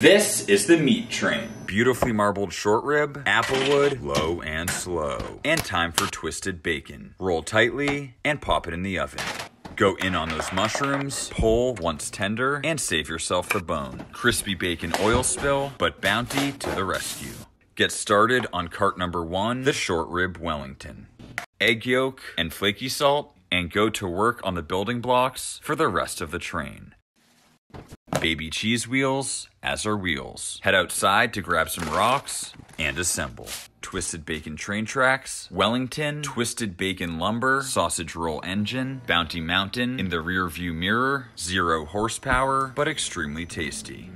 This is the meat train. Beautifully marbled short rib, applewood, low and slow. And time for twisted bacon. Roll tightly and pop it in the oven. Go in on those mushrooms, pull once tender, and save yourself the bone. Crispy bacon oil spill, but Bounty to the rescue. Get started on cart number 1, the short rib Wellington. Egg yolk and flaky salt, and go to work on the building blocks for the rest of the train. Baby cheese wheels as our wheels. Head outside to grab some rocks and assemble. Twisted bacon train tracks, Wellington, twisted bacon lumber, sausage roll engine, Bounty Mountain in the rear view mirror, 0 horsepower, but extremely tasty.